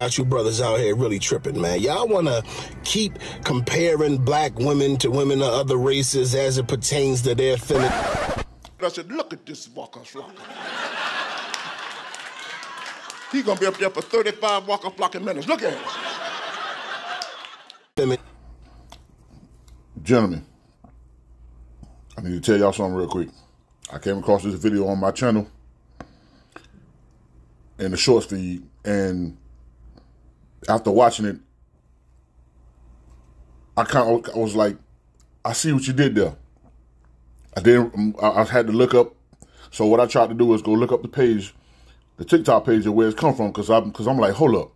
Got you brothers out here really tripping, man. Y'all want to keep comparing black women to women of other races as it pertains to their feelings. I said, look at this walker flocker. He's going to be up there for 35 walker flocking minutes. Look at him. Gentlemen, I need to tell y'all something real quick. I came across this video on my channel in the shorts feed, and after watching it, I kind of was like, I see what you did there. I had to look up. So what I tried to do is go look up the page, the TikTok page of where it's come from, because I'm like, hold up,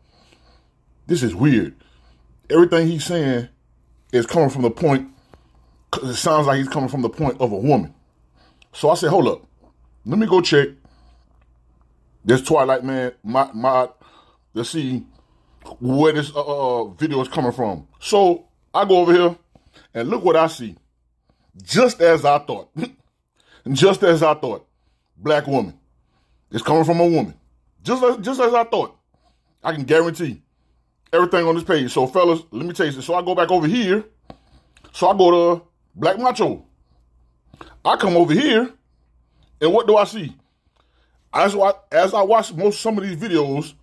this is weird. Everything he's saying is coming from the point, because it sounds like he's coming from the point of a woman. So I said, hold up, let me go check this Twilight Man, let's see where this video is coming from. So I go over here and look what I see. Just as I thought. Just as I thought. Black woman. It's coming from a woman. Just as I thought. I can guarantee everything on this page. So fellas, let me tell you this. So I go back over here. So I go to BlackMacho. I come over here, and what do I see? As I watch some of these videos,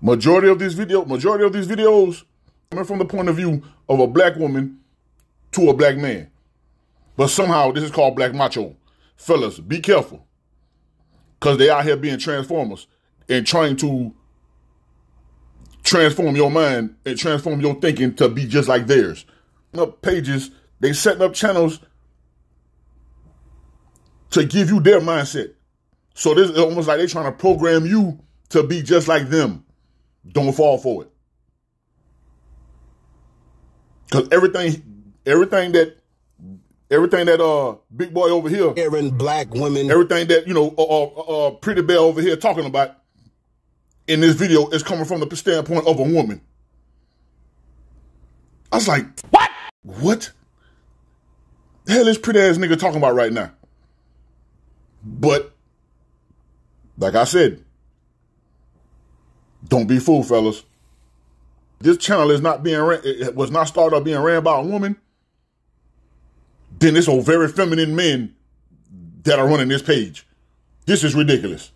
majority of these videos coming from the point of view of a black woman to a black man. But somehow this is called BlackMacho. Fellas, be careful. Cause they out here being transformers and trying to transform your mind and transform your thinking to be just like theirs. Up pages, they setting up channels to give you their mindset. So this is almost like they trying to program you to be just like them. Don't fall for it. Cause everything that big boy over here, black women, everything that, you know, Pretty Bell over here talking about in this video is coming from the standpoint of a woman. I was like, what? What the hell is pretty ass nigga talking about right now? But like I said, don't be fooled, fellas. This channel is not being ran, it was not started up being ran by a woman. Then it's all very feminine men that are running this page. This is ridiculous.